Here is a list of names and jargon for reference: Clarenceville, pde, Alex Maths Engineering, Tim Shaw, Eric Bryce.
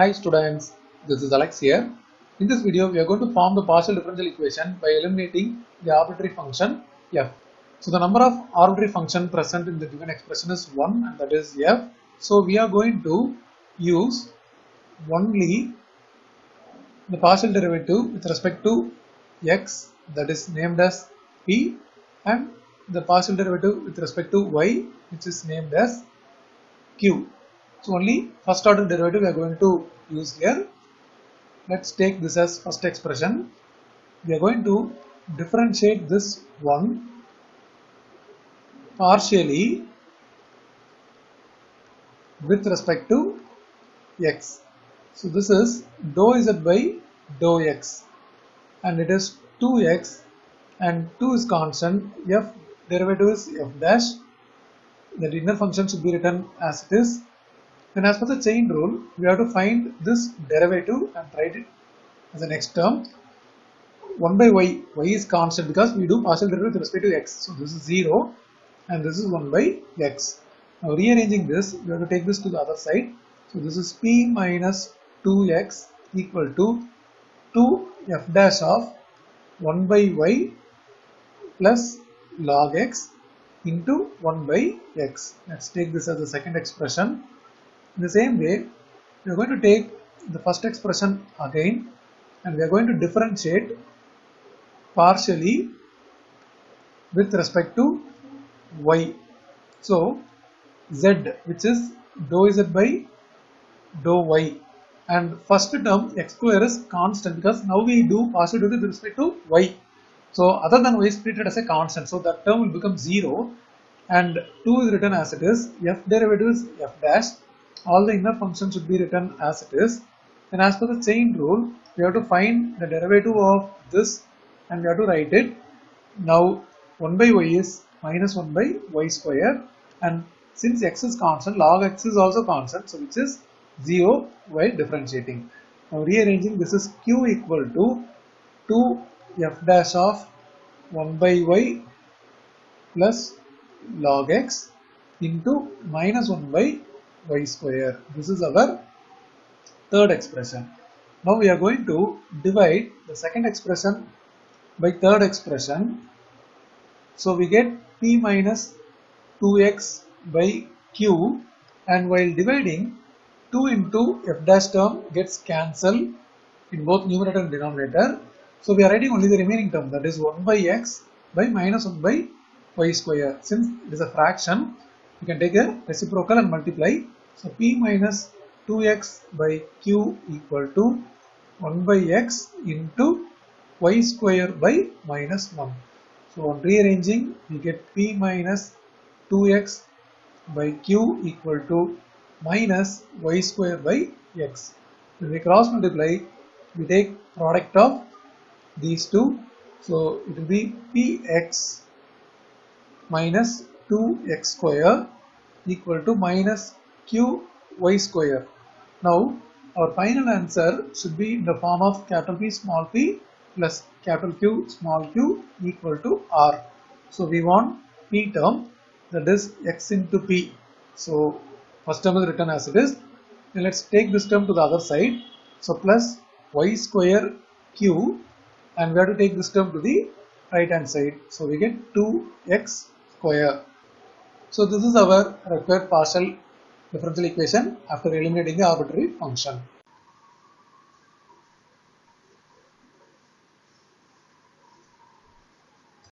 Hi students, this is Alex here. In this video, we are going to form the partial differential equation by eliminating the arbitrary function f. So the number of arbitrary functions present in the given expression is 1 and that is f. So we are going to use only the partial derivative with respect to x, that is named as p, and the partial derivative with respect to y, which is named as q. So only first order derivative we are going to use here. Let's take this as first expression. We are going to differentiate this one partially with respect to x. So this is dou z by dou x, and it is 2x, and 2 is constant. F derivative is f dash. The linear function should be written as it is. Then as per the chain rule, we have to find this derivative and write it as the next term. 1 by y is constant because we do partial derivative with respect to x. So this is 0 and this is 1 by x. Now rearranging this, we have to take this to the other side. So this is p minus 2x equal to 2 f dash of 1 by y plus log x into 1 by x. Let's take this as the second expression. In the same way, we are going to take the first expression again and we are going to differentiate partially with respect to y. So z, which is dou z by dou y, and first term x square is constant because now we do partial derivative with respect to y. So other than y is treated as a constant, so that term will become 0 and 2 is written as it is. F derivative is f dash. All the inner functions should be written as it is. Then as per the chain rule, we have to find the derivative of this and we have to write it. Now 1 by y is minus 1 by y square, and since x is constant, log x is also constant, so which is 0 while differentiating. Now rearranging, this is q equal to 2 f dash of 1 by y plus log x into minus 1 by y square. This is our third expression. Now we are going to divide the second expression by third expression. So we get p minus 2x by q, and while dividing, 2 into f dash term gets cancelled in both numerator and denominator. So we are writing only the remaining term, that is 1 by x by minus 1 by y square. Since it is a fraction, you can take a reciprocal and multiply. So p minus 2x by q equal to 1 by x into y square by minus 1. So on rearranging, we get p minus 2x by q equal to minus y square by x. When we cross multiply, we take product of these two. So it will be px minus 2x square equal to minus qy square. Now our final answer should be in the form of capital P small p plus capital Q small q equal to r. So we want p term, that is x into p. So first term is written as it is. Then let's take this term to the other side. So plus y square q, and we have to take this term to the right hand side. So we get 2x square. So this is our required partial differential equation after eliminating the arbitrary function.